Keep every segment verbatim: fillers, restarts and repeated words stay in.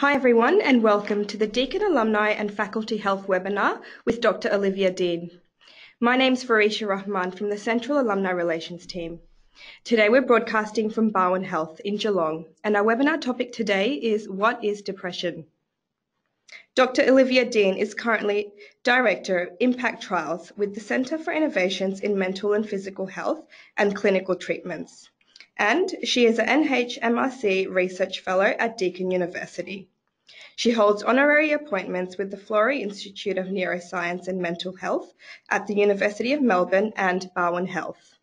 Hi everyone and welcome to the Deakin Alumni and Faculty Health webinar with Doctor Olivia Dean. My name's Farisha Rahman from the Central Alumni Relations team. Today we're broadcasting from Barwon Health in Geelong and our webinar topic today is What is Depression? Doctor Olivia Dean is currently Director of IMPACT Trials with the Centre for Innovations in Mental and Physical Health and Clinical Treatments. And she is an N H M R C Research Fellow at Deakin University. She holds honorary appointments with the Florey Institute of Neuroscience and Mental Health at the University of Melbourne and Barwon Health.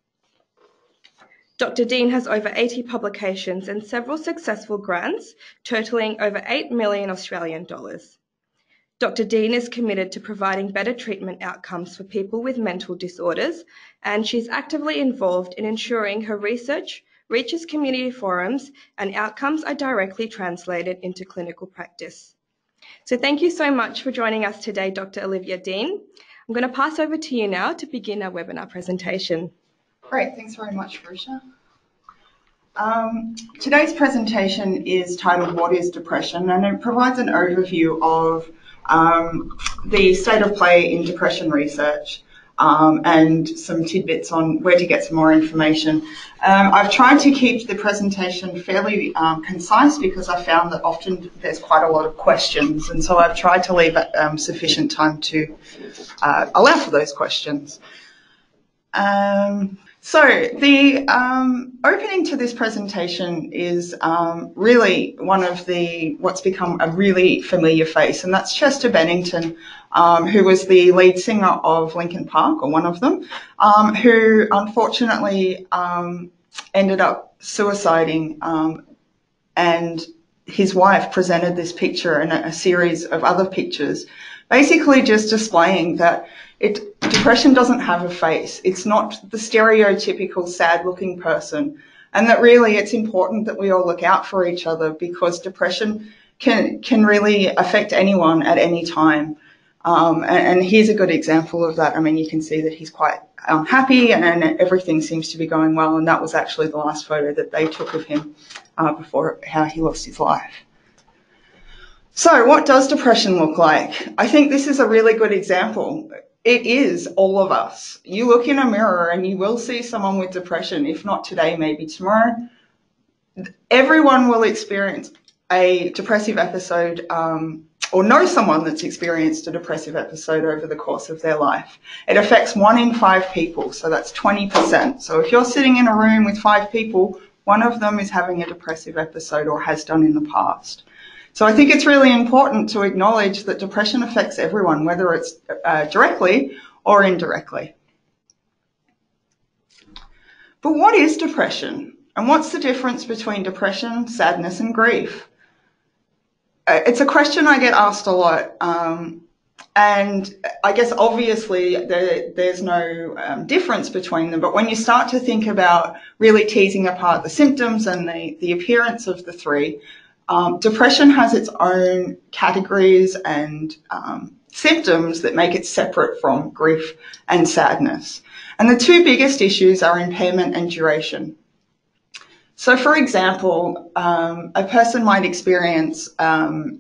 Doctor Dean has over eighty publications and several successful grants, totaling over eight million Australian dollars. Doctor Dean is committed to providing better treatment outcomes for people with mental disorders, and she's actively involved in ensuring her research reaches community forums, and outcomes are directly translated into clinical practice. So thank you so much for joining us today, Doctor Olivia Dean. I'm going to pass over to you now to begin our webinar presentation. Great, thanks very much, Farisha. Um, today's presentation is titled, What is Depression? And it provides an overview of um, the state of play in depression research. Um, and some tidbits on where to get some more information. Um, I've tried to keep the presentation fairly um, concise because I found that often there's quite a lot of questions, and so I've tried to leave um, sufficient time to uh, allow for those questions. Um, so the um, opening to this presentation is um, really one of the, what's become a really familiar face, and that's Chester Bennington, Um, who was the lead singer of Linkin Park, or one of them, um, who unfortunately um, ended up suiciding, um, and his wife presented this picture and a series of other pictures, basically just displaying that it, depression doesn't have a face. It's not the stereotypical sad-looking person, and that really it's important that we all look out for each other because depression can, can really affect anyone at any time. Um, and, and here's a good example of that. I mean, you can see that he's quite um, happy and, and everything seems to be going well, and that was actually the last photo that they took of him uh, before how he lost his life. So what does depression look like? I think this is a really good example. It is all of us. You look in a mirror and you will see someone with depression, if not today, maybe tomorrow. Everyone will experience a depressive episode um, or know someone that's experienced a depressive episode over the course of their life. It affects one in five people, so that's twenty percent. So if you're sitting in a room with five people, one of them is having a depressive episode or has done in the past. So I think it's really important to acknowledge that depression affects everyone, whether it's uh, directly or indirectly. But what is depression? And what's the difference between depression, sadness, and grief? It's a question I get asked a lot, um, and I guess obviously there, there's no um, difference between them, but when you start to think about really teasing apart the symptoms and the, the appearance of the three, um, depression has its own categories and um, symptoms that make it separate from grief and sadness. And the two biggest issues are impairment and duration. So, for example, um, a person might experience um,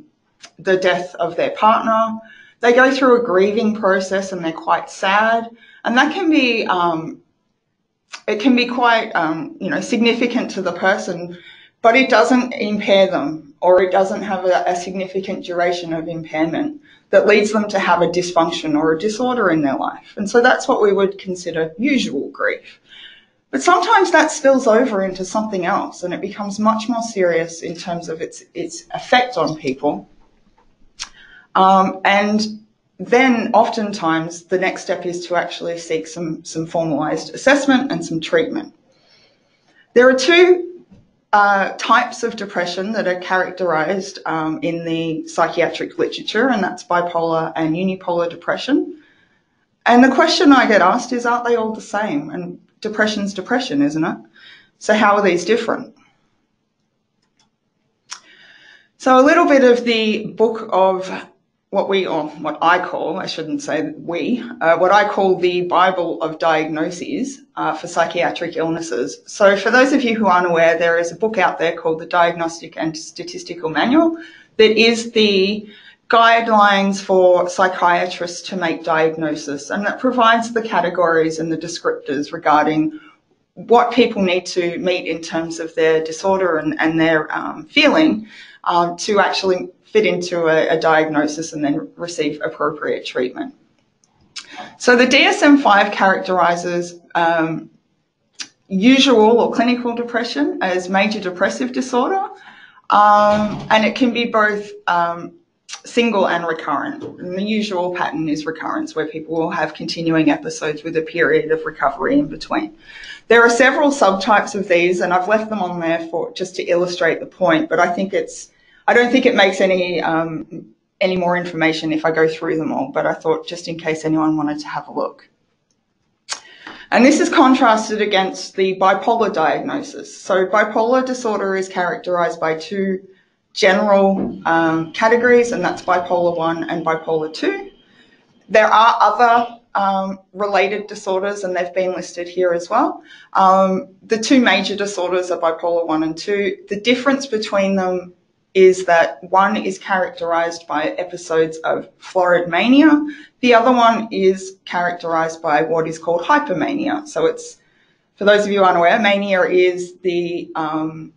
the death of their partner. They go through a grieving process and they're quite sad, and that can be um, it can be quite um, you know significant to the person, but it doesn't impair them, or it doesn't have a, a significant duration of impairment that leads them to have a dysfunction or a disorder in their life. And so that's what we would consider usual grief. But sometimes that spills over into something else and it becomes much more serious in terms of its, its effect on people. Um, and then oftentimes the next step is to actually seek some, some formalized assessment and some treatment. There are two uh, types of depression that are characterized um, in the psychiatric literature, and that's bipolar and unipolar depression. And the question I get asked is, aren't they all the same? And depression's depression, isn't it? So how are these different? So a little bit of the book of what we, or what I call, I shouldn't say we, uh, what I call the Bible of Diagnoses uh, for psychiatric illnesses. So for those of you who aren't aware, there is a book out there called the Diagnostic and Statistical Manual that is the guidelines for psychiatrists to make diagnosis, and that provides the categories and the descriptors regarding what people need to meet in terms of their disorder and, and their um, feeling um, to actually fit into a, a diagnosis and then receive appropriate treatment. So the D S M five characterises um, usual or clinical depression as major depressive disorder, um, and it can be both um, single and recurrent. And the usual pattern is recurrence, where people will have continuing episodes with a period of recovery in between. There are several subtypes of these, and I've left them on there for just to illustrate the point, but I think it's, I don't think it makes any um, any more information if I go through them all, but I thought just in case anyone wanted to have a look. And this is contrasted against the bipolar diagnosis. So bipolar disorder is characterized by two general um, categories, and that's bipolar one and bipolar two. There are other um, related disorders, and they've been listed here as well. Um, the two major disorders are bipolar one and two. The difference between them is that one is characterized by episodes of florid mania. The other one is characterized by what is called hypermania. So it's, for those of you unaware, mania is the um,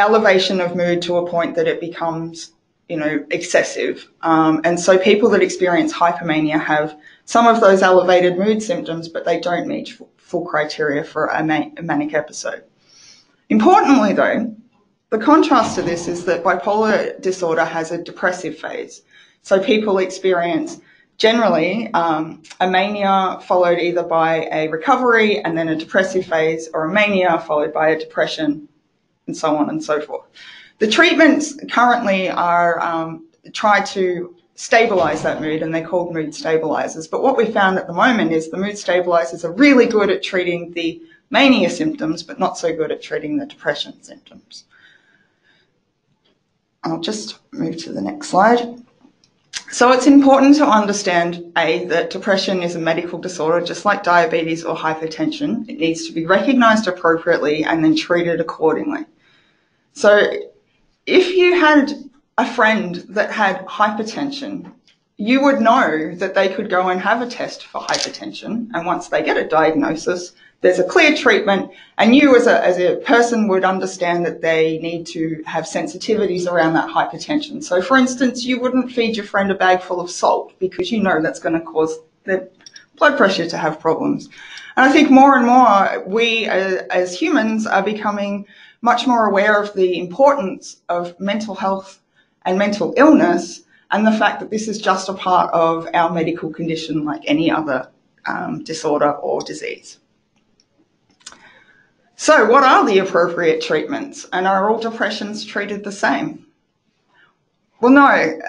elevation of mood to a point that it becomes, you know, excessive. Um, and so people that experience hypermania have some of those elevated mood symptoms, but they don't meet full criteria for a, man a manic episode. Importantly though, the contrast to this is that bipolar disorder has a depressive phase. So people experience generally um, a mania followed either by a recovery and then a depressive phase, or a mania followed by a depression, and so on and so forth. The treatments currently are um, try to stabilize that mood, and they're called mood stabilizers. But what we found at the moment is the mood stabilizers are really good at treating the mania symptoms, but not so good at treating the depression symptoms. I'll just move to the next slide. So it's important to understand, A, that depression is a medical disorder, just like diabetes or hypertension. It needs to be recognised appropriately and then treated accordingly. So if you had a friend that had hypertension, you would know that they could go and have a test for hypertension, and once they get a diagnosis, there's a clear treatment, and you as a, as a person would understand that they need to have sensitivities around that hypertension. So for instance, you wouldn't feed your friend a bag full of salt because you know that's going to cause their blood pressure to have problems. And I think more and more we uh, as humans are becoming much more aware of the importance of mental health and mental illness, and the fact that this is just a part of our medical condition like any other um, disorder or disease. So what are the appropriate treatments, and are all depressions treated the same? Well, no,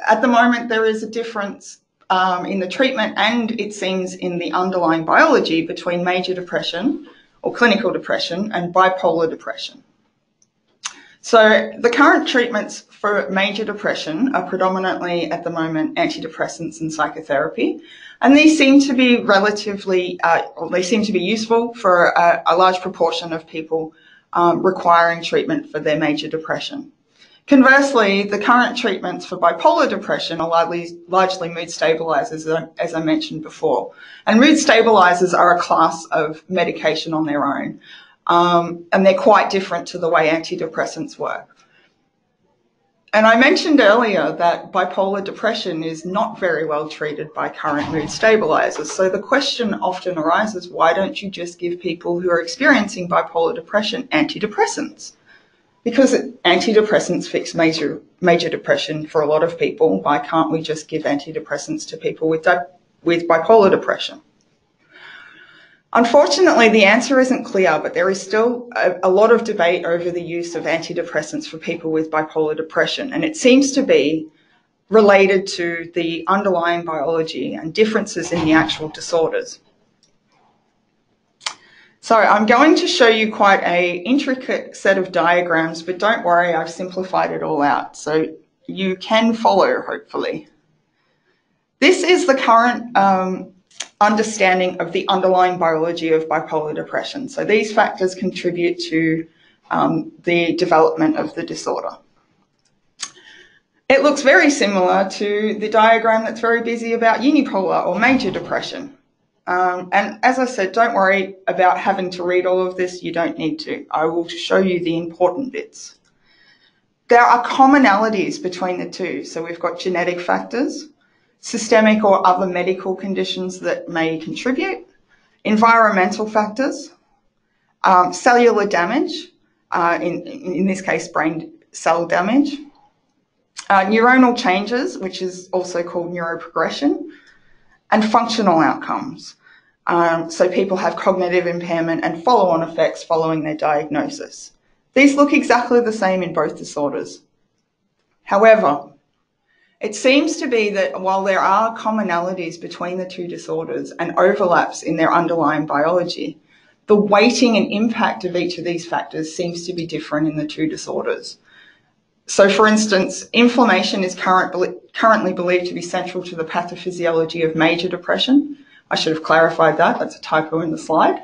at the moment there is a difference um, in the treatment, and it seems in the underlying biology, between major depression or clinical depression and bipolar depression. So the current treatments for major depression are predominantly at the moment antidepressants and psychotherapy. And these seem to be relatively, uh, they seem to be useful for a, a large proportion of people um, requiring treatment for their major depression. Conversely, the current treatments for bipolar depression are largely, largely mood stabilizers, as I mentioned before. And mood stabilizers are a class of medication on their own. Um, and they're quite different to the way antidepressants work. And I mentioned earlier that bipolar depression is not very well treated by current mood stabilizers. So the question often arises, why don't you just give people who are experiencing bipolar depression antidepressants? Because antidepressants fix major, major depression for a lot of people. Why can't we just give antidepressants to people with, with bipolar depression? Unfortunately, the answer isn't clear, but there is still a, a lot of debate over the use of antidepressants for people with bipolar depression, and it seems to be related to the underlying biology and differences in the actual disorders. So I'm going to show you quite an intricate set of diagrams, but don't worry, I've simplified it all out, so you can follow, hopefully. This is the current um, understanding of the underlying biology of bipolar depression. So these factors contribute to um, the development of the disorder. It looks very similar to the diagram that's very busy about unipolar or major depression. Um, and as I said, don't worry about having to read all of this. You don't need to. I will show you the important bits. There are commonalities between the two. So we've got genetic factors, systemic or other medical conditions that may contribute, environmental factors, um, cellular damage, uh, in, in this case, brain cell damage, uh, neuronal changes, which is also called neuroprogression, and functional outcomes. Um, so people have cognitive impairment and follow-on effects following their diagnosis. These look exactly the same in both disorders. However, it seems to be that while there are commonalities between the two disorders and overlaps in their underlying biology, the weighting and impact of each of these factors seems to be different in the two disorders. So, for instance, inflammation is current, currently believed to be central to the pathophysiology of major depression. I should have clarified that. That's a typo in the slide.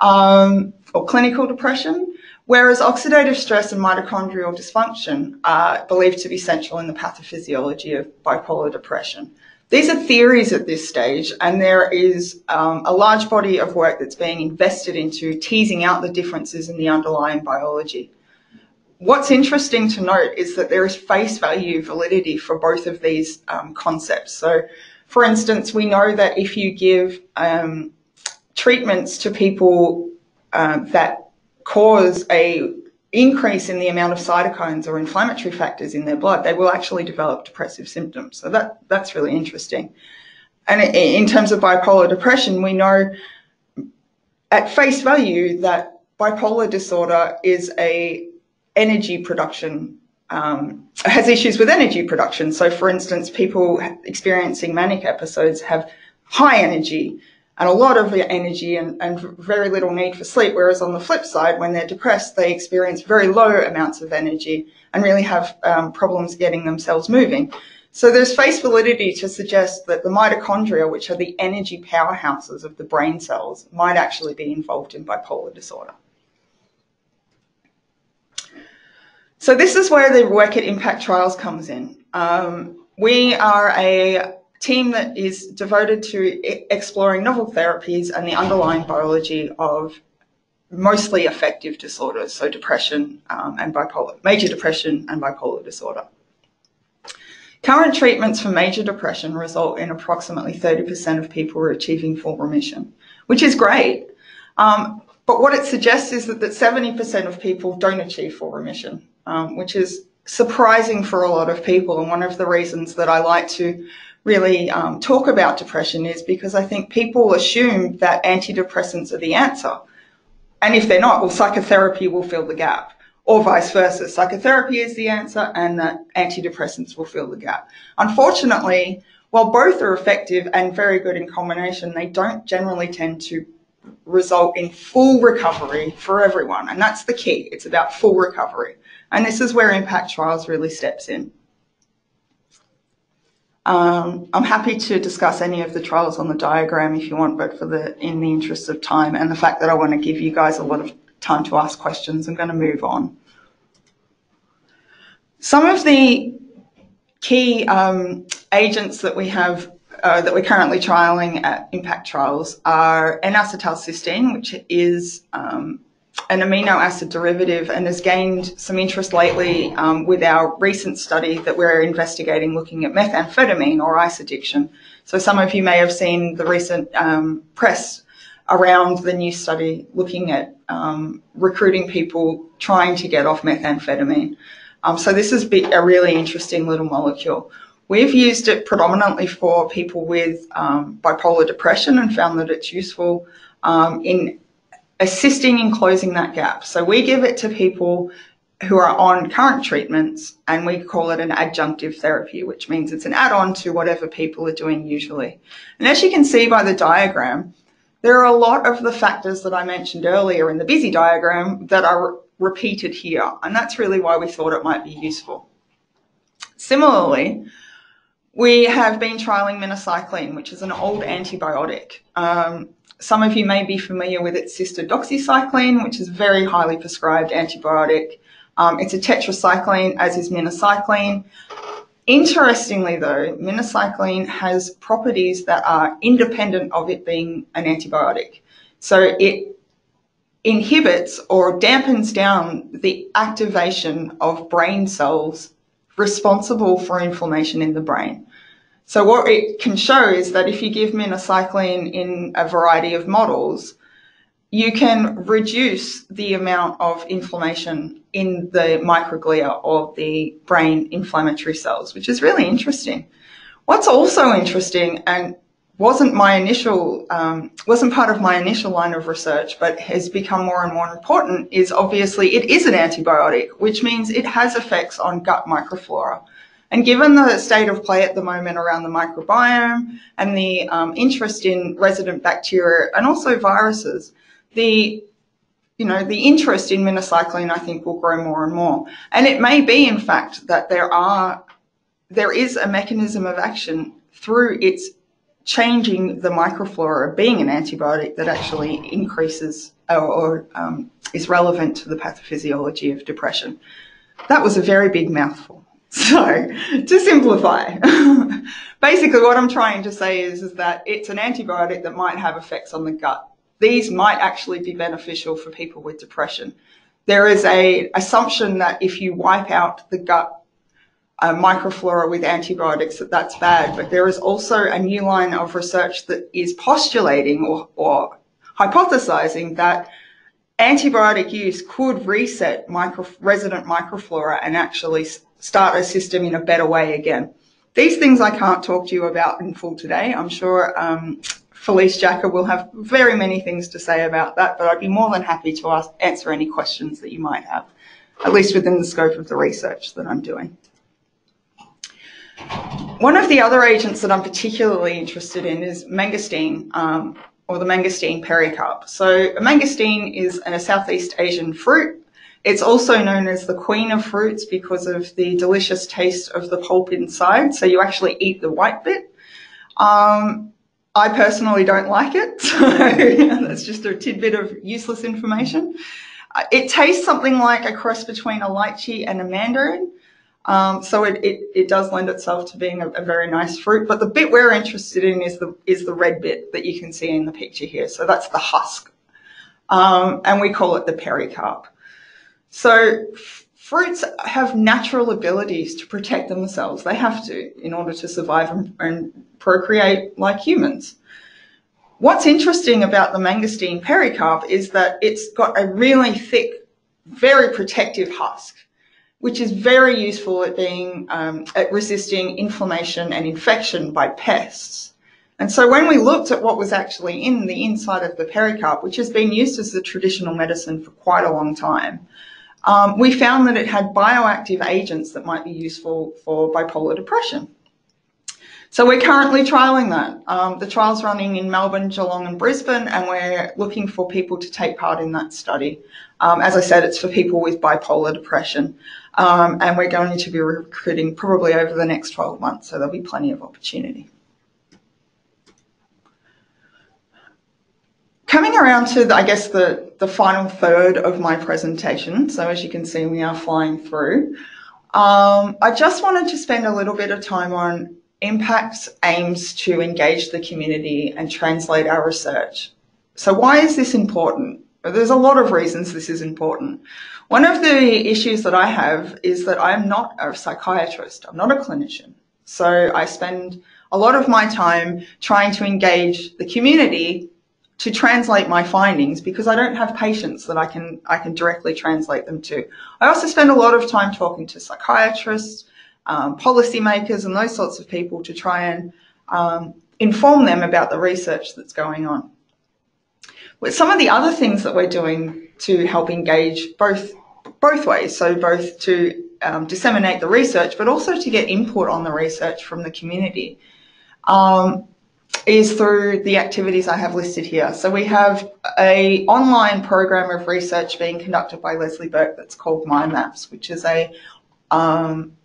Um, or clinical depression. Whereas oxidative stress and mitochondrial dysfunction are believed to be central in the pathophysiology of bipolar depression. These are theories at this stage, and there is um, a large body of work that's being invested into teasing out the differences in the underlying biology. What's interesting to note is that there is face value validity for both of these um, concepts. So, for instance, we know that if you give um, treatments to people uh, that cause a increase in the amount of cytokines or inflammatory factors in their blood, they will actually develop depressive symptoms. So that, that's really interesting. And in terms of bipolar depression, we know at face value that bipolar disorder is a energy production, um, has issues with energy production. So for instance, people experiencing manic episodes have high energy and a lot of energy and, and very little need for sleep, whereas on the flip side, when they're depressed, they experience very low amounts of energy and really have um, problems getting themselves moving. So there's face validity to suggest that the mitochondria, which are the energy powerhouses of the brain cells, might actually be involved in bipolar disorder. So this is where the work at Impact Trials comes in. Um, we are a team that is devoted to exploring novel therapies and the underlying biology of mostly affective disorders, so depression um, and bipolar, major depression and bipolar disorder. Current treatments for major depression result in approximately thirty percent of people achieving full remission, which is great. Um, but what it suggests is that seventy percent of people don't achieve full remission, um, which is surprising for a lot of people. And one of the reasons that I like to really um, talk about depression is because I think people assume that antidepressants are the answer. And if they're not, well, psychotherapy will fill the gap, or vice versa. Psychotherapy is the answer and that antidepressants will fill the gap. Unfortunately, while both are effective and very good in combination, they don't generally tend to result in full recovery for everyone. And that's the key. It's about full recovery. And this is where Impact Trials really steps in. Um, I'm happy to discuss any of the trials on the diagram if you want, but for the in the interest of time and the fact that I want to give you guys a lot of time to ask questions, I'm going to move on. Some of the key um, agents that we have uh, that we're currently trialing at Impact Trials are N acetylcysteine, which is um, an amino acid derivative and has gained some interest lately um, with our recent study that we're investigating looking at methamphetamine or ice addiction. So some of you may have seen the recent um, press around the new study looking at um, recruiting people trying to get off methamphetamine. Um, so this is a really interesting little molecule. We've used it predominantly for people with um, bipolar depression and found that it's useful um, in assisting in closing that gap. So we give it to people who are on current treatments and we call it an adjunctive therapy, which means it's an add-on to whatever people are doing usually. And as you can see by the diagram, there are a lot of the factors that I mentioned earlier in the busy diagram that are repeated here. And that's really why we thought it might be useful. Similarly, we have been trialing minocycline, which is an old antibiotic. Um, Some of you may be familiar with its sister doxycycline, which is a very highly prescribed antibiotic. Um, it's a tetracycline, as is minocycline. Interestingly, though, minocycline has properties that are independent of it being an antibiotic. So it inhibits or dampens down the activation of brain cells responsible for inflammation in the brain. So what it can show is that if you give minocycline in a variety of models, you can reduce the amount of inflammation in the microglia or the brain inflammatory cells, which is really interesting. What's also interesting, and wasn't my initial, um, wasn't part of my initial line of research, but has become more and more important, is obviously it is an antibiotic, which means it has effects on gut microflora. And given the state of play at the moment around the microbiome and the um, interest in resident bacteria and also viruses, the, you know, the interest in minocycline, I think, will grow more and more. And it may be, in fact, that there are, there is a mechanism of action through its changing the microflora being an antibiotic that actually increases or, or um, is relevant to the pathophysiology of depression. That was a very big mouthful. So, to simplify, basically what I'm trying to say is, is that it's an antibiotic that might have effects on the gut. These might actually be beneficial for people with depression. There is an assumption that if you wipe out the gut uh, microflora with antibiotics, that that's bad. But there is also a new line of research that is postulating or, or hypothesizing that antibiotic use could reset micro, resident microflora and actually start a system in a better way again. These things I can't talk to you about in full today. I'm sure um, Felice Jacka will have very many things to say about that, but I'd be more than happy to ask, answer any questions that you might have, at least within the scope of the research that I'm doing. One of the other agents that I'm particularly interested in is mangosteen, um, or the mangosteen pericarp. So mangosteen is a Southeast Asian fruit. It's also known as the queen of fruits because of the delicious taste of the pulp inside. So you actually eat the white bit. Um, I personally don't like it. So that's just a tidbit of useless information. Uh, it tastes something like a cross between a lychee and a mandarin. Um, so it, it, it does lend itself to being a, a very nice fruit. But the bit we're interested in is the, is the red bit that you can see in the picture here. So that's the husk. Um, and we call it the pericarp. So fruits have natural abilities to protect themselves. They have to in order to survive and, and procreate like humans. What's interesting about the mangosteen pericarp is that it's got a really thick, very protective husk, which is very useful at being um, at resisting inflammation and infection by pests. And so when we looked at what was actually in the inside of the pericarp, which has been used as a traditional medicine for quite a long time, Um, we found that it had bioactive agents that might be useful for bipolar depression. So we're currently trialling that. Um, the trial's running in Melbourne, Geelong and Brisbane, and we're looking for people to take part in that study. Um, as I said, it's for people with bipolar depression, um, and we're going to be recruiting probably over the next twelve months, so there'll be plenty of opportunity. Coming around to, the, I guess, the, the final third of my presentation, so as you can see, we are flying through. Um, I just wanted to spend a little bit of time on IMPACT's aims to engage the community and translate our research. So why is this important? There's a lot of reasons this is important. One of the issues that I have is that I'm not a psychiatrist. I'm not a clinician. So I spend a lot of my time trying to engage the community to translate my findings because I don't have patients that I can, I can directly translate them to. I also spend a lot of time talking to psychiatrists, um, policymakers and those sorts of people to try and um, inform them about the research that's going on. But some of the other things that we're doing to help engage both, both ways, so both to um, disseminate the research but also to get input on the research from the community. Um, is through the activities I have listed here. So we have a online program of research being conducted by Leslie Burke that's called Mind Maps, which is a um,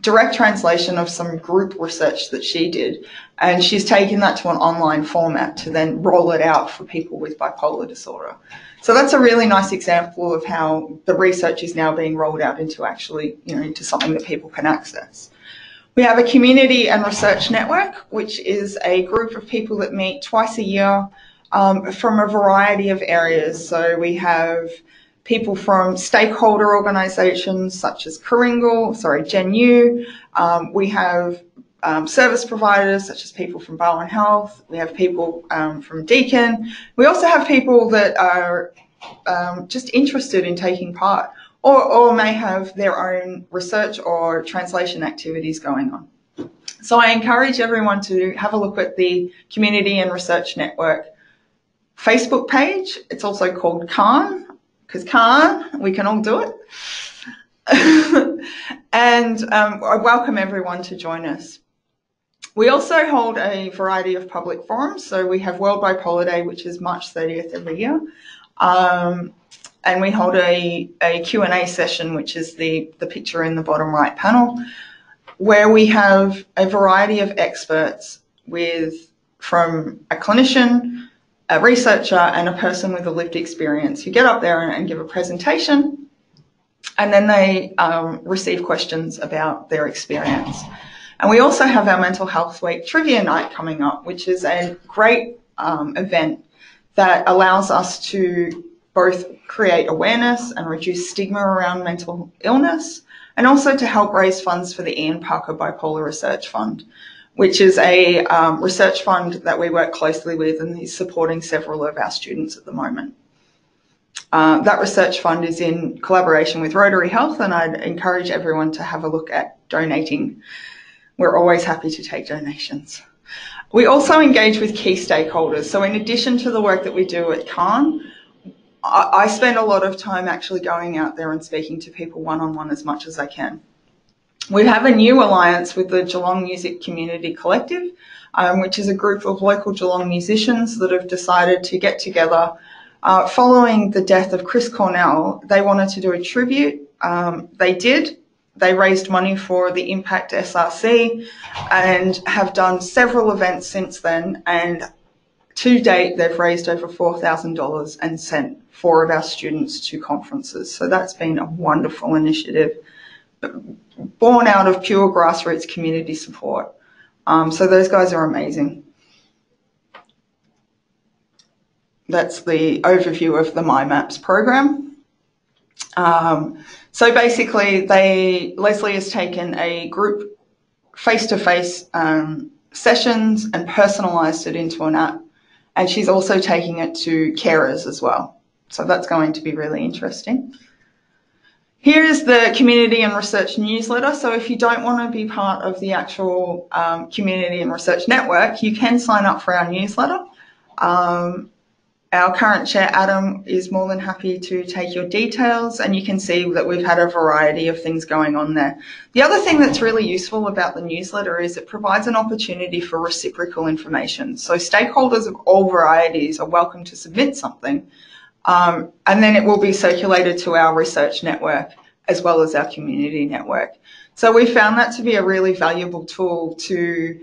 direct translation of some group research that she did. And she's taken that to an online format to then roll it out for people with bipolar disorder. So that's a really nice example of how the research is now being rolled out into actually, you know, into something that people can access. We have a community and research network, which is a group of people that meet twice a year um, from a variety of areas. So we have people from stakeholder organisations such as Coringal, sorry, GenU. Um, we have um, service providers such as people from Barwon Health. We have people um, from Deakin. We also have people that are um, just interested in taking part, or, or may have their own research or translation activities going on. So I encourage everyone to have a look at the Community and Research Network Facebook page. It's also called CAN, because CAN, we can all do it. And um, I welcome everyone to join us. We also hold a variety of public forums. So we have World Bipolar Day, which is March thirtieth every year. Um, And we hold a, a Q and A session, which is the, the picture in the bottom right panel, where we have a variety of experts with, from a clinician, a researcher, and a person with a lived experience who get up there and, and give a presentation, and then they um, receive questions about their experience. And we also have our Mental Health Week Trivia Night coming up, which is a great um, event that allows us to both create awareness and reduce stigma around mental illness, and also to help raise funds for the Ian Parker Bipolar Research Fund, which is a um, research fund that we work closely with and is supporting several of our students at the moment. Uh, that research fund is in collaboration with Rotary Health, and I'd encourage everyone to have a look at donating. We're always happy to take donations. We also engage with key stakeholders. So in addition to the work that we do at CAN, I spend a lot of time actually going out there and speaking to people one-on-one as much as I can. We have a new alliance with the Geelong Music Community Collective, um, which is a group of local Geelong musicians that have decided to get together. Uh, following the death of Chris Cornell, they wanted to do a tribute. Um, they did. They raised money for the IMPACT S R C and have done several events since then, and to date, they've raised over four thousand dollars and sent four of our students to conferences. So that's been a wonderful initiative, born out of pure grassroots community support. Um, so those guys are amazing. That's the overview of the Mind Maps program. Um, so basically, they Leslie has taken a group face-to-face um, sessions and personalised it into an app. And she's also taking it to carers as well. So that's going to be really interesting. Here is the community and research newsletter. So if you don't want to be part of the actual um, community and research network, you can sign up for our newsletter. Um, our current chair, Adam, is more than happy to take your details, and you can see that we've had a variety of things going on there. The other thing that's really useful about the newsletter is it provides an opportunity for reciprocal information. So stakeholders of all varieties are welcome to submit something, um, and then it will be circulated to our research network as well as our community network. So we found that to be a really valuable tool to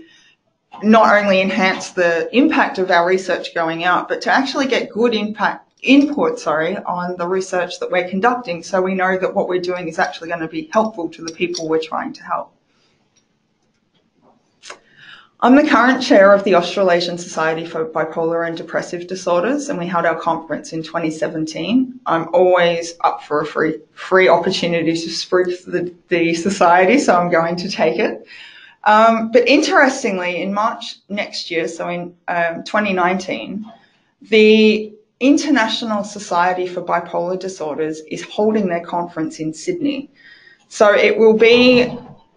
not only enhance the impact of our research going out, but to actually get good impact input, sorry, on the research that we're conducting, so we know that what we're doing is actually going to be helpful to the people we're trying to help. I'm the current chair of the Australasian Society for Bipolar and Depressive Disorders, and we held our conference in twenty seventeen. I'm always up for a free, free opportunity to spread the, the society, so I'm going to take it. Um, but interestingly, in March next year, so in um, twenty nineteen, the International Society for Bipolar Disorders is holding their conference in Sydney. So it will be,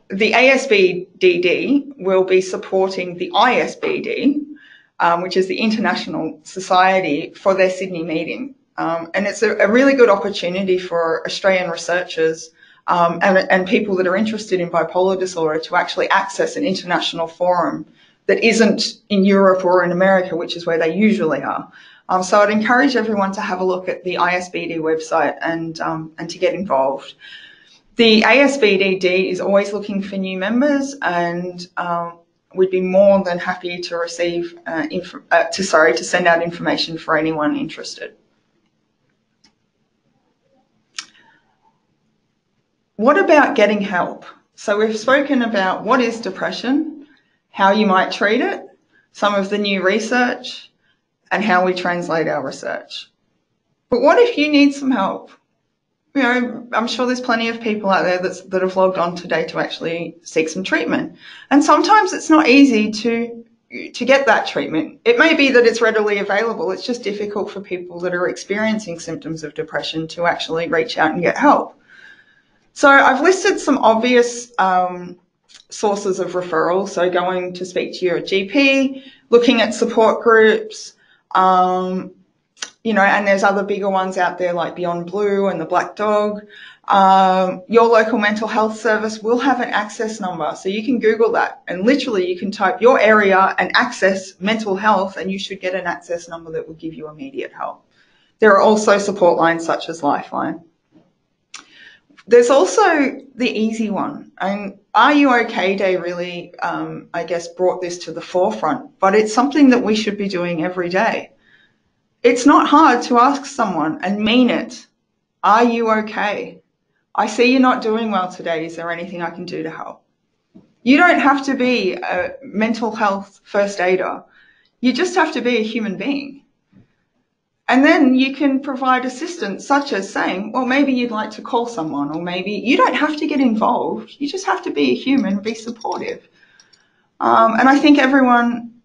the A S B D D will be supporting the I S B D, um, which is the International Society, for their Sydney meeting. Um, and it's a, a really good opportunity for Australian researchers Um, and, and people that are interested in bipolar disorder to actually access an international forum that isn't in Europe or in America, which is where they usually are. Um, so I'd encourage everyone to have a look at the I S B D website and, um, and to get involved. The A S B D D is always looking for new members, and um, we'd be more than happy to receive, uh, inf uh, to, sorry, to send out information for anyone interested. What about getting help? So we've spoken about what is depression, how you might treat it, some of the new research, and how we translate our research. But what if you need some help? You know, I'm sure there's plenty of people out there that's, that have logged on today to actually seek some treatment. And sometimes it's not easy to, to get that treatment. It may be that it's readily available. It's just difficult for people that are experiencing symptoms of depression to actually reach out and get help. So I've listed some obvious um, sources of referral. So going to speak to your G P, looking at support groups, um, you know, and there's other bigger ones out there like Beyond Blue and the Black Dog. Um, your local mental health service will have an access number. So you can Google that and literally you can type your area and access mental health and you should get an access number that will give you immediate help. There are also support lines such as Lifeline. There's also the easy one, and Are You OK Day really, um, I guess, brought this to the forefront, but it's something that we should be doing every day. It's not hard to ask someone and mean it. Are you OK? I see you're not doing well today. Is there anything I can do to help? You don't have to be a mental health first aider. You just have to be a human being. And then you can provide assistance such as saying, well, maybe you'd like to call someone, or maybe you don't have to get involved. You just have to be a human, be supportive. Um, and I think everyone,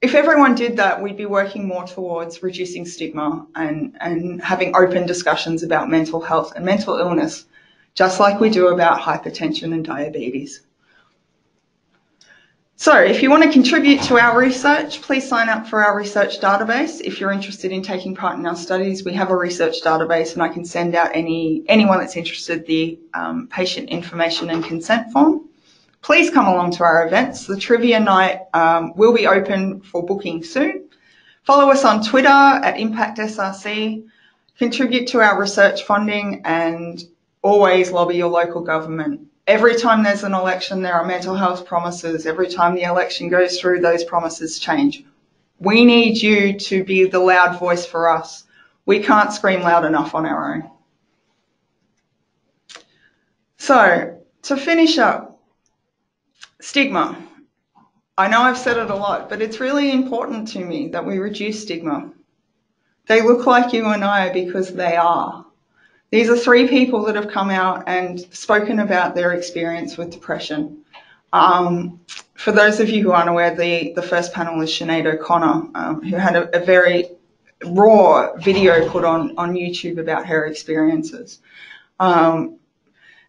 if everyone did that, we'd be working more towards reducing stigma and, and having open discussions about mental health and mental illness, just like we do about hypertension and diabetes. So if you want to contribute to our research, please sign up for our research database. If you're interested in taking part in our studies, we have a research database and I can send out any anyone that's interested the um, patient information and consent form. Please come along to our events. The trivia night um, will be open for booking soon. Follow us on Twitter at Impact S R C. Contribute to our research funding and always lobby your local government. Every time there's an election, there are mental health promises. Every time the election goes through, those promises change. We need you to be the loud voice for us. We can't scream loud enough on our own. So, to finish up, stigma. I know I've said it a lot, but it's really important to me that we reduce stigma. They look like you and I because they are. These are three people that have come out and spoken about their experience with depression. Um, for those of you who aren't aware, the, the first panel is Sinead O'Connor, um, who had a, a very raw video put on, on YouTube about her experiences. Um,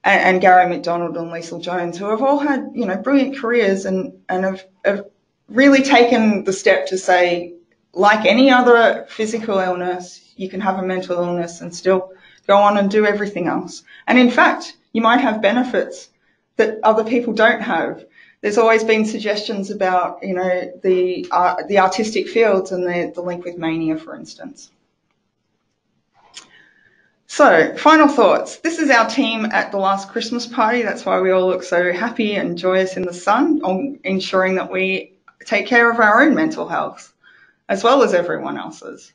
and, and Gary McDonald and Liesl Jones, who have all had, you know, brilliant careers and, and have, have really taken the step to say, like any other physical illness, you can have a mental illness and still go on and do everything else. And in fact, you might have benefits that other people don't have. There's always been suggestions about, you know, the, uh, the artistic fields and the, the link with mania, for instance. So, final thoughts. This is our team at the last Christmas party. That's why we all look so happy and joyous in the sun, on ensuring that we take care of our own mental health as well as everyone else's.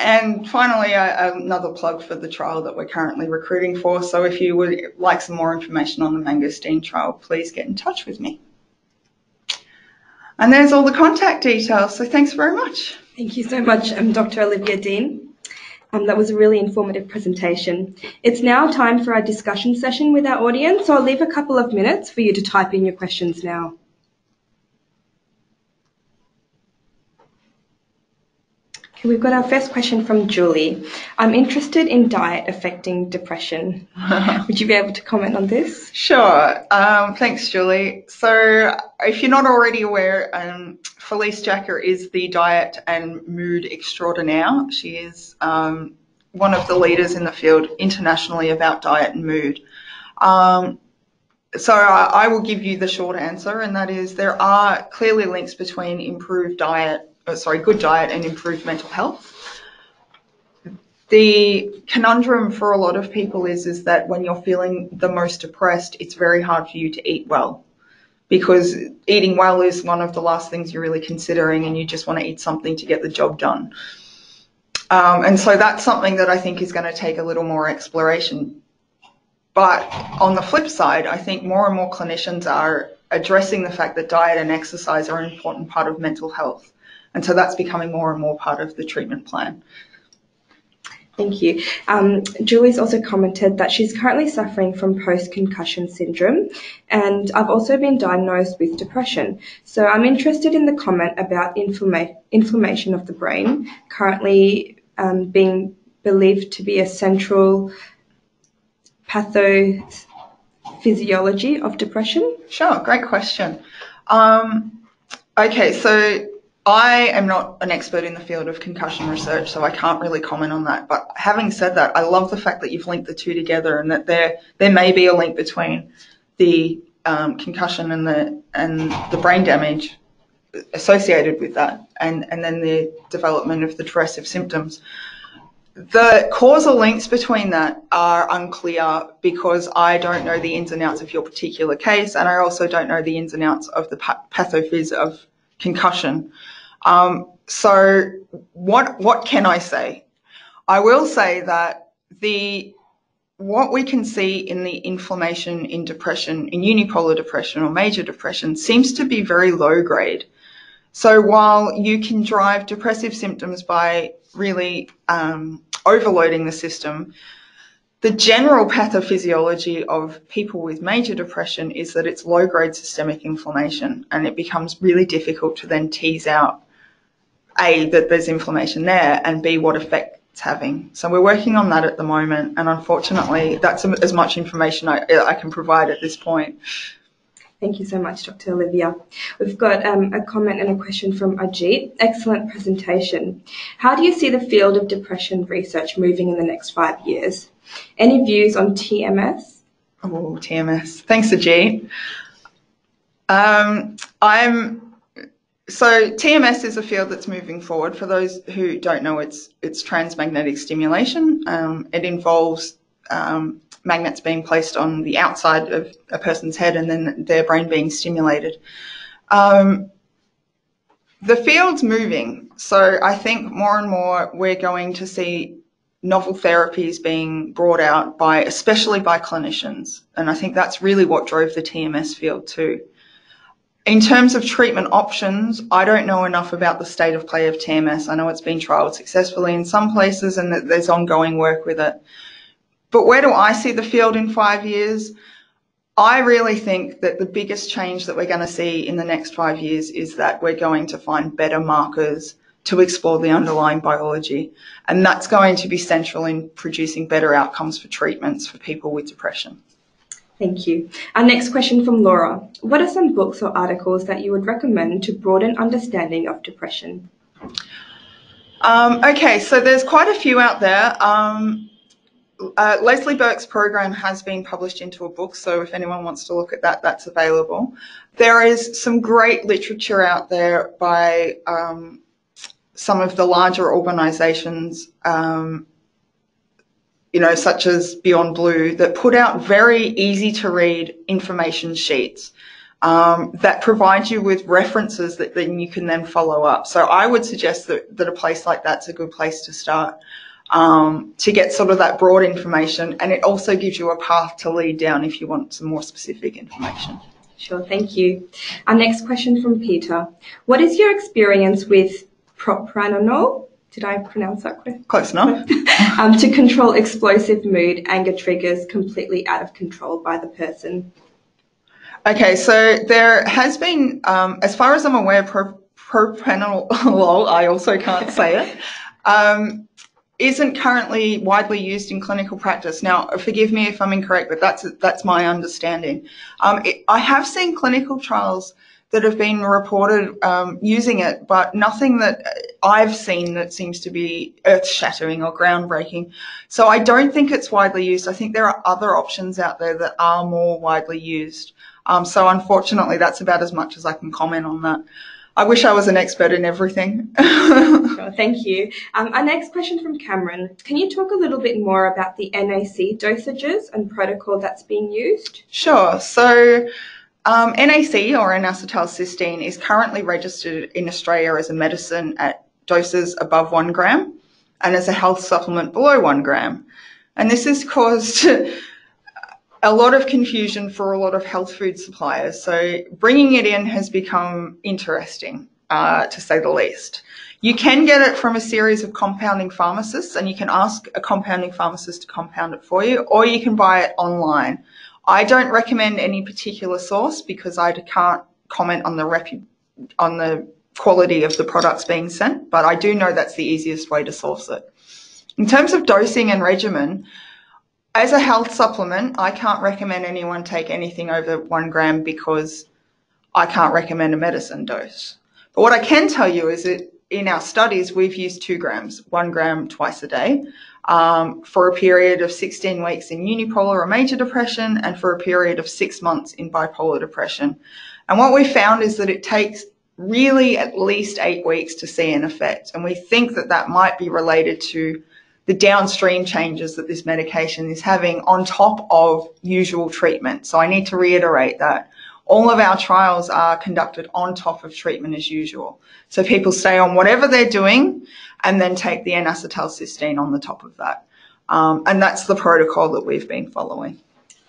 And finally, uh, another plug for the trial that we're currently recruiting for. So if you would like some more information on the mangosteen trial, please get in touch with me. And there's all the contact details. So thanks very much. Thank you so much, um, Doctor Olivia Dean. Um, that was a really informative presentation. It's now time for our discussion session with our audience. So I'll leave a couple of minutes for you to type in your questions now. We've got our first question from Julie. I'm interested in diet affecting depression. Would you be able to comment on this? Sure. Um, thanks, Julie. So if you're not already aware, um, Felice Jacka is the diet and mood extraordinaire. She is um, one of the leaders in the field internationally about diet and mood. Um, so I, I will give you the short answer, and that is there are clearly links between improved diet sorry, good diet and improved mental health. The conundrum for a lot of people is, is that when you're feeling the most depressed, it's very hard for you to eat well, because eating well is one of the last things you're really considering and you just want to eat something to get the job done. Um, and so that's something that I think is going to take a little more exploration. But on the flip side, I think more and more clinicians are addressing the fact that diet and exercise are an important part of mental health. And so that's becoming more and more part of the treatment plan. Thank you. Um, Julie's also commented that she's currently suffering from post-concussion syndrome, and I've also been diagnosed with depression. So I'm interested in the comment about inflama- inflammation of the brain currently um, being believed to be a central pathophysiology of depression. Sure, great question. Um, okay, so I am not an expert in the field of concussion research, so I can't really comment on that. But having said that, I love the fact that you've linked the two together and that there there may be a link between the um, concussion and the and the brain damage associated with that and, and then the development of the depressive symptoms. The causal links between that are unclear because I don't know the ins and outs of your particular case, and I also don't know the ins and outs of the pathophys of concussion. Um, so what what can I say? I will say that the what we can see in the inflammation in depression, in unipolar depression or major depression, seems to be very low grade. So while you can drive depressive symptoms by really um, overloading the system, the general pathophysiology of people with major depression is that it's low-grade systemic inflammation, and it becomes really difficult to then tease out, A, that there's inflammation there, and B, what effect it's having. So we're working on that at the moment, and unfortunately that's as much information I, I can provide at this point. Thank you so much, Doctor Olivia. We've got um, a comment and a question from Ajit. Excellent presentation. How do you see the field of depression research moving in the next five years? Any views on T M S? Oh, T M S. Thanks, Ajit. Um, I'm so T M S is a field that's moving forward. For those who don't know, it's it's transmagnetic stimulation. Um, it involves um, magnets being placed on the outside of a person's head and then their brain being stimulated. Um, the field's moving, so I think more and more we're going to see novel therapies being brought out by, especially by clinicians. And I think that's really what drove the T M S field too. In terms of treatment options, I don't know enough about the state of play of T M S. I know it's been trialled successfully in some places and that there's ongoing work with it. But where do I see the field in five years? I really think that the biggest change that we're going to see in the next five years is that we're going to find better markers to explore the underlying biology. And that's going to be central in producing better outcomes for treatments for people with depression. Thank you. Our next question from Laura. What are some books or articles that you would recommend to broaden understanding of depression? Um, okay, so there's quite a few out there. Um, Uh, Leslie Burke's program has been published into a book, so if anyone wants to look at that, that's available. There is some great literature out there by um, some of the larger organisations, um, you know, such as Beyond Blue, that put out very easy-to-read information sheets um, that provide you with references that then you can then follow up. So I would suggest that, that a place like that's a good place to start. Um, to get sort of that broad information, and it also gives you a path to lead down if you want some more specific information. Sure, thank you. Our next question from Peter. What is your experience with propranolol? Did I pronounce that correctly? Close enough. um, to control explosive mood, anger triggers completely out of control by the person. Okay, so there has been, um, as far as I'm aware, pro propranolol, I also can't say it, um, isn't currently widely used in clinical practice. Now, forgive me if I'm incorrect, but that's that's my understanding. Um, it, I have seen clinical trials that have been reported um, using it, but nothing that I've seen that seems to be earth-shattering or groundbreaking. So I don't think it's widely used. I think there are other options out there that are more widely used. Um, so unfortunately, that's about as much as I can comment on that. I wish I was an expert in everything. Sure, thank you. Um, our next question from Cameron. Can you talk a little bit more about the N A C dosages and protocol that's being used? Sure. So um, N A C, or N acetylcysteine, is currently registered in Australia as a medicine at doses above one gram and as a health supplement below one gram. And this has caused a lot of confusion for a lot of health food suppliers. So bringing it in has become interesting, uh, to say the least. You can get it from a series of compounding pharmacists, and you can ask a compounding pharmacist to compound it for you, or you can buy it online. I don't recommend any particular source because I can't comment on the repu on the quality of the products being sent, but I do know that's the easiest way to source it. In terms of dosing and regimen, as a health supplement, I can't recommend anyone take anything over one gram because I can't recommend a medicine dose. But what I can tell you is that in our studies, we've used two grams, one gram twice a day, um, for a period of sixteen weeks in unipolar or major depression and for a period of six months in bipolar depression. And what we found is that it takes really at least eight weeks to see an effect. And we think that that might be related to the downstream changes that this medication is having on top of usual treatment. So I need to reiterate that all of our trials are conducted on top of treatment as usual. So people stay on whatever they're doing and then take the N acetylcysteine on the top of that. Um, and that's the protocol that we've been following.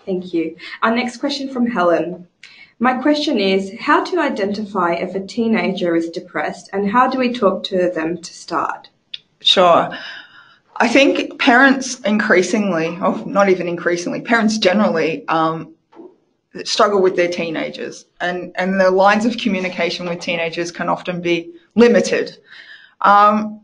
Thank you. Our next question from Helen. My question is, how to identify if a teenager is depressed and how do we talk to them to start? Sure. I think parents increasingly, oh, not even increasingly, parents generally, um, struggle with their teenagers, and, and the lines of communication with teenagers can often be limited. Um,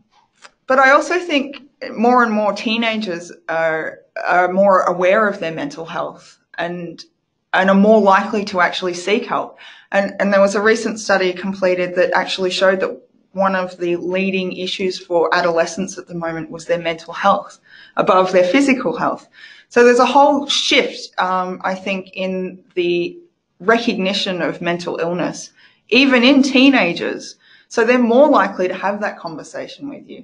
but I also think more and more teenagers are, are more aware of their mental health and, and are more likely to actually seek help. And, and there was a recent study completed that actually showed that one of the leading issues for adolescents at the moment was their mental health above their physical health. So there's a whole shift, um, I think, in the recognition of mental illness, even in teenagers. So they're more likely to have that conversation with you.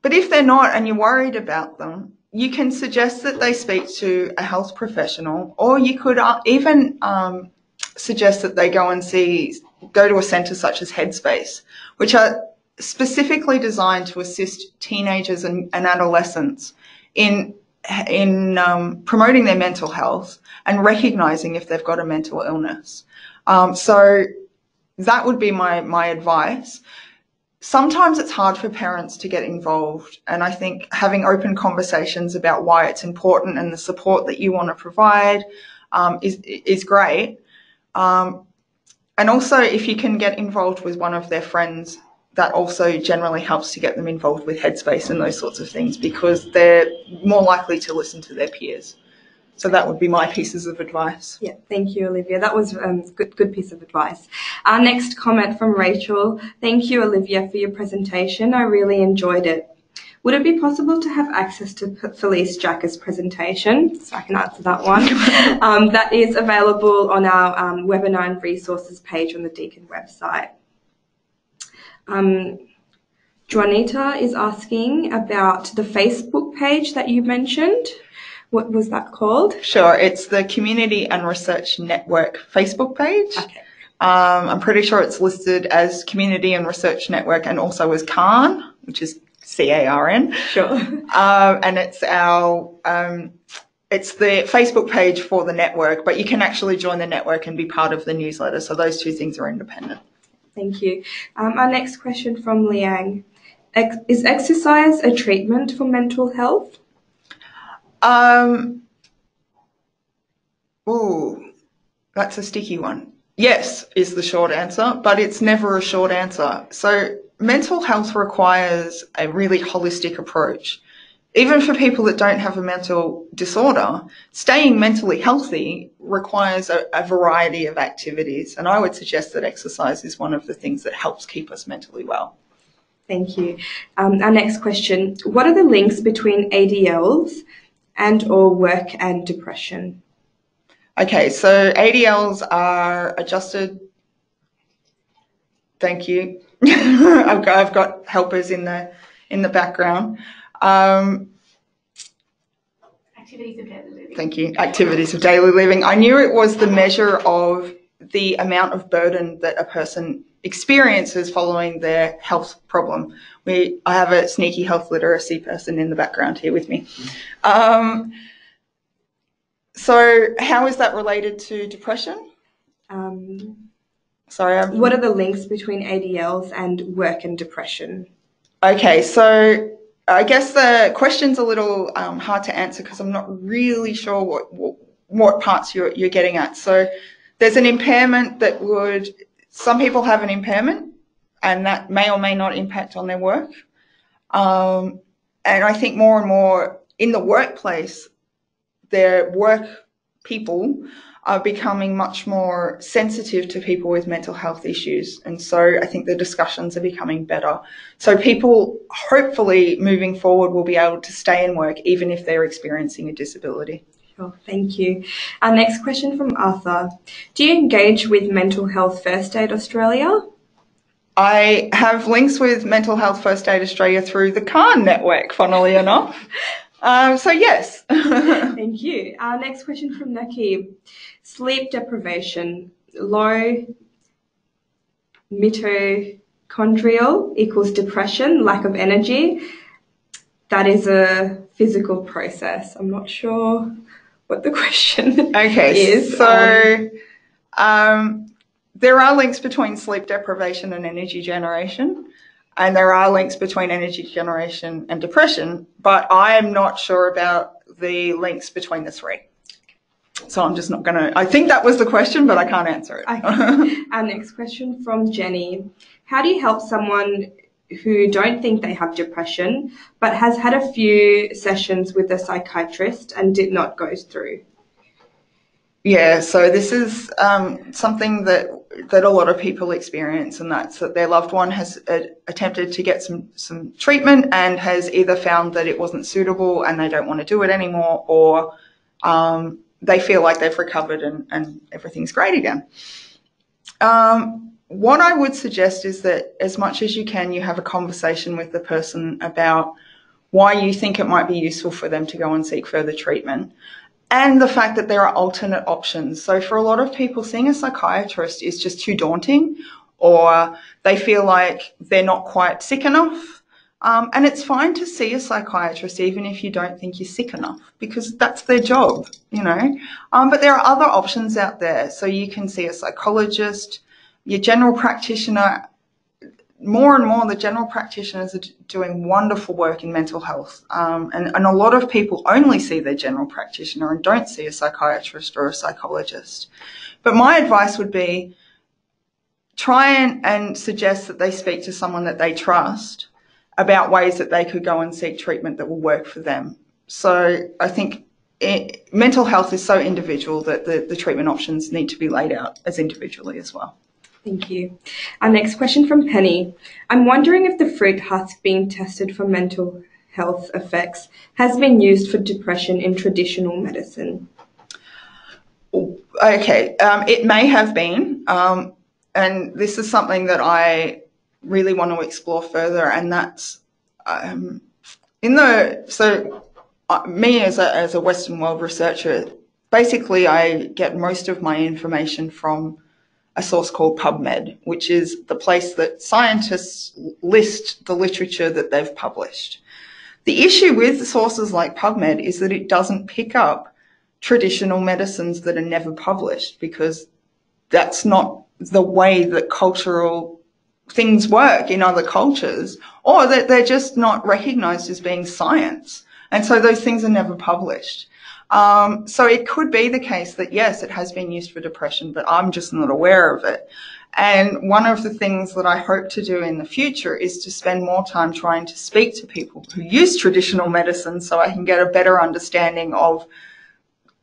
But if they're not and you're worried about them, you can suggest that they speak to a health professional, or you could even um, suggest that they go and see, go to a centre such as Headspace, which are specifically designed to assist teenagers and, and adolescents in in um, promoting their mental health and recognising if they've got a mental illness. Um, so that would be my, my advice. Sometimes it's hard for parents to get involved, and I think having open conversations about why it's important and the support that you want to provide um, is, is great. Um, and also if you can get involved with one of their friends, that also generally helps to get them involved with Headspace and those sorts of things because they're more likely to listen to their peers. So that would be my pieces of advice. Yeah, thank you, Olivia. That was a um, good, good piece of advice. Our next comment from Rachel. Thank you, Olivia, for your presentation. I really enjoyed it. Would it be possible to have access to Felice Jacka's presentation? So I can answer that one. um, that is available on our um, webinar and resources page on the Deakin website. Um, Juanita is asking about the Facebook page that you mentioned. What was that called? Sure, it's the Community and Research Network Facebook page. Okay. Um, I'm pretty sure it's listed as Community and Research Network and also as CAN, which is C A R N. Sure. um, and it's our, um, it's the Facebook page for the network, but you can actually join the network and be part of the newsletter. So those two things are independent. Thank you. Um, our next question from Liang. Ex is exercise a treatment for mental health? Um, ooh, that's a sticky one. Yes is the short answer, but it's never a short answer. So mental health requires a really holistic approach. Even for people that don't have a mental disorder, staying mentally healthy requires a, a variety of activities. And I would suggest that exercise is one of the things that helps keep us mentally well. Thank you. Um, our next question, what are the links between A D Ls and or work and depression? Okay, so A D Ls are adjusted. Thank you. I've, got, I've got helpers in the, in the background. Um, activities of daily living. Thank you. Activities of daily living. I knew it was the measure of the amount of burden that a person experiences following their health problem. We, I have a sneaky health literacy person in the background here with me. Um, So how is that related to depression? Um, Sorry. I'm... What are the links between A D Ls and work and depression? Okay, so I guess the question's a little um, hard to answer because I'm not really sure what, what, what parts you're, you're getting at. So there's an impairment that would, some people have an impairment and that may or may not impact on their work. Um, and I think more and more in the workplace, their work people are becoming much more sensitive to people with mental health issues. And so I think the discussions are becoming better. So people hopefully moving forward will be able to stay in work even if they're experiencing a disability. Sure, thank you. Our next question from Arthur. Do you engage with Mental Health First Aid Australia? I have links with Mental Health First Aid Australia through the CAN network, funnily enough. Um, so, yes. Thank you. Our next question from Nakib. Sleep deprivation, low mitochondrial equals depression, lack of energy. That is a physical process. I'm not sure what the question okay, is. So um, there are links between sleep deprivation and energy generation. And there are links between energy generation and depression, but I am not sure about the links between the three. So I'm just not going to, I think that was the question, but I can't answer it. Okay. Our next question from Jenny. How do you help someone who don't think they have depression, but has had a few sessions with a psychiatrist and did not go through? Yeah, so this is um, something that that a lot of people experience, and that's that their loved one has uh, attempted to get some, some treatment and has either found that it wasn't suitable and they don't want to do it anymore, or um, they feel like they've recovered and, and everything's great again. Um, what I would suggest is that as much as you can, you have a conversation with the person about why you think it might be useful for them to go and seek further treatment. And the fact that there are alternate options. So for a lot of people, seeing a psychiatrist is just too daunting, or they feel like they're not quite sick enough. Um, and it's fine to see a psychiatrist even if you don't think you're sick enough, because that's their job, you know. Um, but there are other options out there. So you can see a psychologist, your general practitioner. More and more, the general practitioners are doing wonderful work in mental health, um, and, and a lot of people only see their general practitioner and don't see a psychiatrist or a psychologist. But my advice would be try and, and suggest that they speak to someone that they trust about ways that they could go and seek treatment that will work for them. So I think it, mental health is so individual that the, the treatment options need to be laid out as individually as well. Thank you. Our next question from Penny. I'm wondering if the fruit husk being tested for mental health effects has been used for depression in traditional medicine. Okay, um, it may have been. Um, and this is something that I really want to explore further. And that's um, in the, so uh, me as a, as a Western world researcher, basically I get most of my information from a source called PubMed, which is the place that scientists list the literature that they've published. The issue with sources like PubMed is that it doesn't pick up traditional medicines that are never published, because that's not the way that cultural things work in other cultures, or that they're just not recognized as being science. And so those things are never published. Um, so it could be the case that, yes, it has been used for depression, but I'm just not aware of it. And one of the things that I hope to do in the future is to spend more time trying to speak to people who use traditional medicine so I can get a better understanding of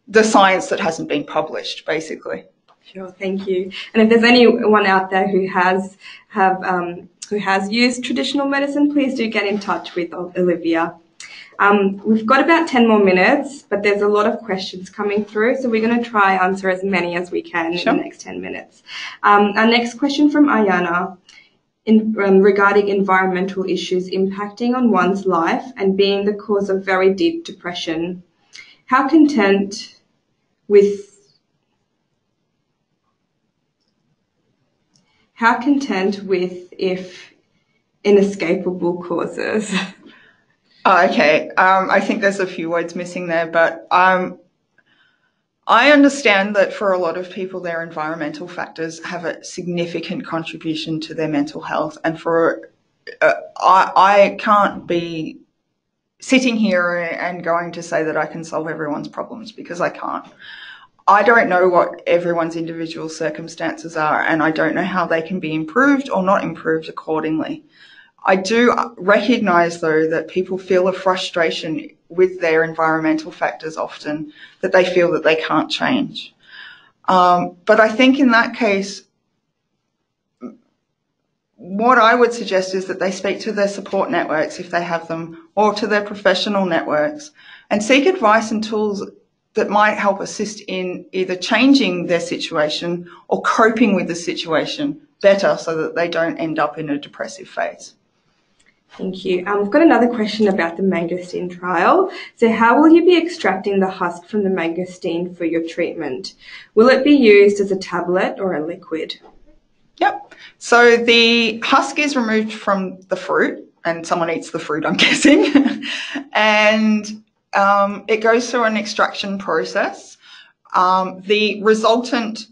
the science that hasn't been published, basically. Sure, thank you. And if there's anyone out there who has have um, who has used traditional medicine, please do get in touch with Olivia. Um, we've got about ten more minutes, but there's a lot of questions coming through, so we're going to try answer as many as we can sure. in the next ten minutes. Um, our next question from Ayana in, um, regarding environmental issues impacting on one's life and being the cause of very deep depression. How content with how content with if inescapable causes? Oh, okay, um, I think there's a few words missing there, but um, I understand that for a lot of people, their environmental factors have a significant contribution to their mental health. And for uh, I, I can't be sitting here and going to say that I can solve everyone's problems, because I can't. I don't know what everyone's individual circumstances are, and I don't know how they can be improved or not improved accordingly. I do recognise, though, that people feel a frustration with their environmental factors often, that they feel that they can't change. Um, but I think in that case, what I would suggest is that they speak to their support networks, if they have them, or to their professional networks, and seek advice and tools that might help assist in either changing their situation or coping with the situation better, so that they don't end up in a depressive phase. Thank you. Um, I've got another question about the mangosteen trial. So how will you be extracting the husk from the mangosteen for your treatment? Will it be used as a tablet or a liquid? Yep. So the husk is removed from the fruit, and someone eats the fruit, I'm guessing. and um, it goes through an extraction process. Um, the resultant,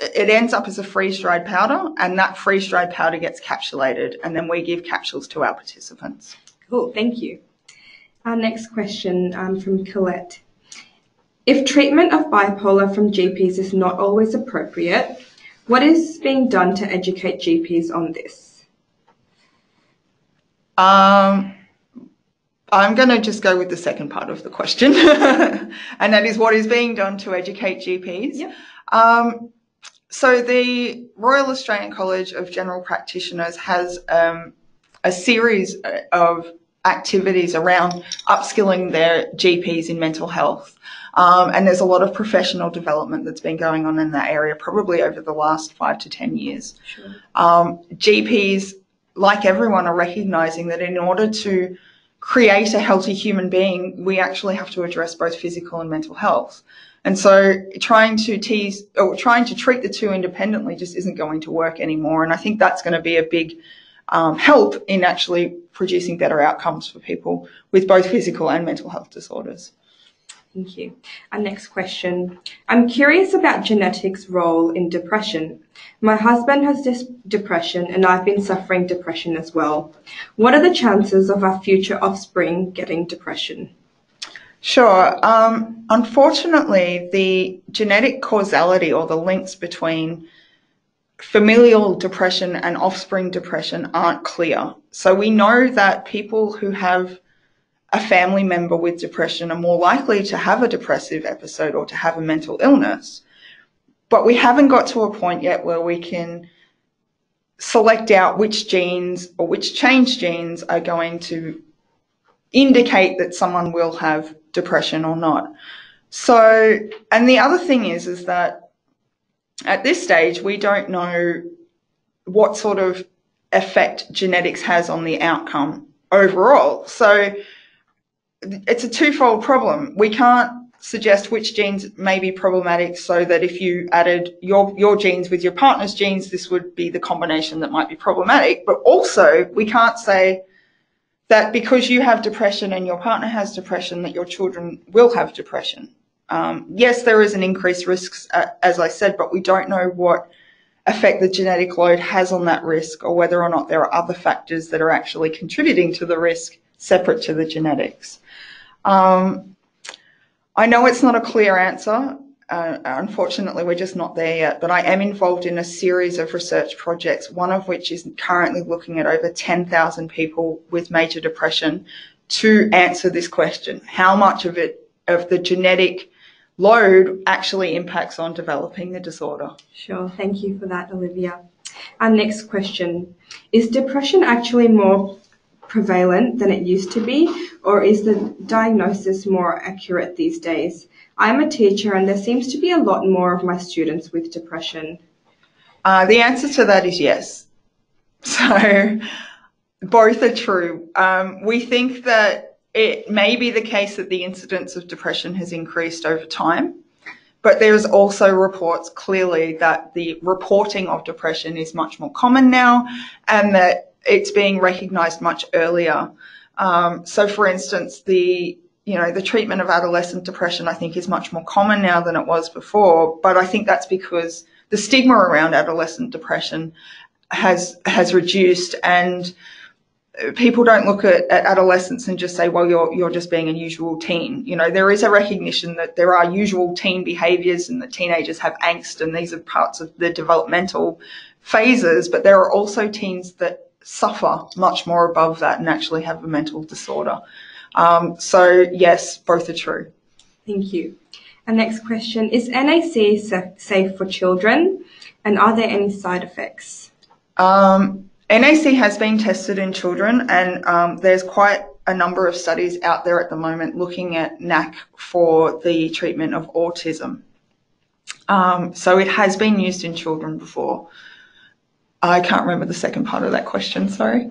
it ends up as a freeze-dried powder, and that freeze-dried powder gets capsulated, and then we give capsules to our participants. Cool, thank you. Our next question um, from Colette. If treatment of bipolar from G Ps is not always appropriate, what is being done to educate G Ps on this? Um, I'm going to just go with the second part of the question, and that is what is being done to educate G Ps. Yep. Um, So the Royal Australian College of General Practitioners has um, a series of activities around upskilling their G Ps in mental health. Um, and there's a lot of professional development that's been going on in that area, probably over the last five to ten years. Sure. Um, G Ps, like everyone, are recognising that in order to create a healthy human being, we actually have to address both physical and mental health. And so trying to tease or trying to treat the two independently just isn't going to work anymore. And I think that's going to be a big um, help in actually producing better outcomes for people with both physical and mental health disorders. Thank you. Our next question. I'm curious about genetics' role in depression. My husband has depression, and I've been suffering depression as well. What are the chances of our future offspring getting depression? Sure. Um, unfortunately, the genetic causality or the links between familial depression and offspring depression aren't clear. So we know that people who have a family member with depression are more likely to have a depressive episode or to have a mental illness. But we haven't got to a point yet where we can select out which genes or which change genes are going to indicate that someone will have depression or not. So, and the other thing is, is that at this stage, we don't know what sort of effect genetics has on the outcome overall. So it's a twofold problem. We can't suggest which genes may be problematic, so that if you added your, your genes with your partner's genes, this would be the combination that might be problematic. But also we can't say that because you have depression and your partner has depression, that your children will have depression. Um, yes, there is an increased risk, uh, as I said, but we don't know what effect the genetic load has on that risk, or whether or not there are other factors that are actually contributing to the risk separate to the genetics. Um, I know it's not a clear answer. Uh, unfortunately, we're just not there yet, but I am involved in a series of research projects, one of which is currently looking at over ten thousand people with major depression to answer this question: how much of it, of the genetic load, actually impacts on developing the disorder. Sure, thank you for that, Olivia. Our next question, is depression actually more prevalent than it used to be, or is the diagnosis more accurate these days? I'm a teacher, and there seems to be a lot more of my students with depression. Uh, the answer to that is yes. So both are true. Um, we think that it may be the case that the incidence of depression has increased over time, but there's also reports clearly that the reporting of depression is much more common now, and that it's being recognised much earlier. Um, so, for instance, the you know, the treatment of adolescent depression, I think, is much more common now than it was before. But I think that's because the stigma around adolescent depression has has reduced, and people don't look at, at adolescence and just say, well, you're you're just being a usual teen. You know, there is a recognition that there are usual teen behaviours and that teenagers have angst, and these are parts of the developmental phases. But there are also teens that suffer much more above that and actually have a mental disorder. Um, so, yes, both are true. Thank you. Our next question, is N A C safe for children, and are there any side effects? Um, N A C has been tested in children, and um, there's quite a number of studies out there at the moment looking at N A C for the treatment of autism. Um, so it has been used in children before. I can't remember the second part of that question, sorry.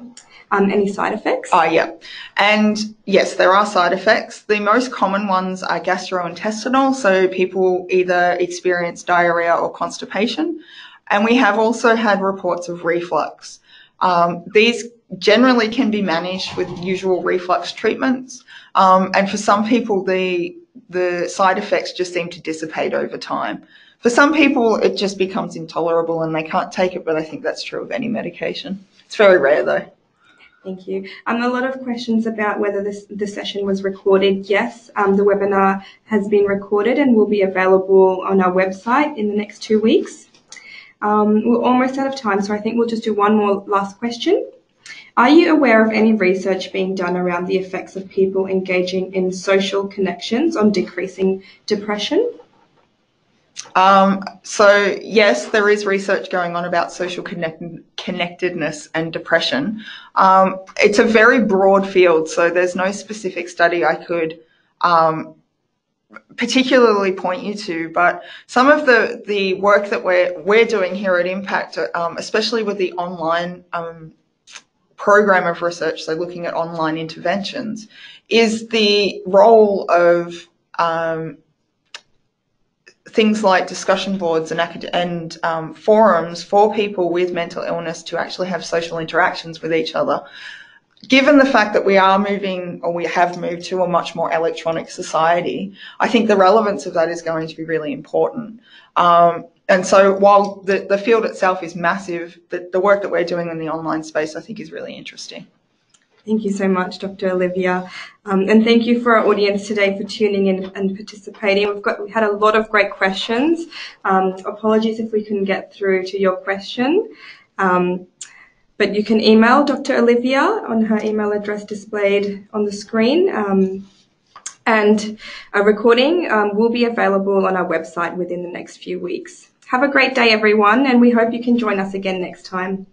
Um, any side effects? Oh, yeah. And yes, there are side effects. The most common ones are gastrointestinal, so people either experience diarrhea or constipation. And we have also had reports of reflux. Um, these generally can be managed with usual reflux treatments. Um, and for some people, the, the side effects just seem to dissipate over time. For some people, it just becomes intolerable and they can't take it, but I think that's true of any medication. It's very rare, though. Thank you. Um, a lot of questions about whether this, this session was recorded. Yes, um, the webinar has been recorded and will be available on our website in the next two weeks. Um, we're almost out of time, so I think we'll just do one more last question. Are you aware of any research being done around the effects of people engaging in social connections on decreasing depression? Um, so, yes, there is research going on about social connect connectedness and depression. Um, it's a very broad field, so there's no specific study I could um, particularly point you to, but some of the, the work that we're, we're doing here at Impact, um, especially with the online um, program of research, so looking at online interventions, is the role of um, things like discussion boards and, and um, forums for people with mental illness to actually have social interactions with each other. Given the fact that we are moving, or we have moved to a much more electronic society, I think the relevance of that is going to be really important. Um, and so while the, the field itself is massive, the, the work that we're doing in the online space I think is really interesting. Thank you so much, Doctor Olivia. Um, and thank you for our audience today for tuning in and participating. We've got, we had a lot of great questions. Um, apologies if we couldn't get through to your question. Um, but you can email Doctor Olivia on her email address displayed on the screen. Um, and a recording um, will be available on our website within the next few weeks. Have a great day, everyone, and we hope you can join us again next time.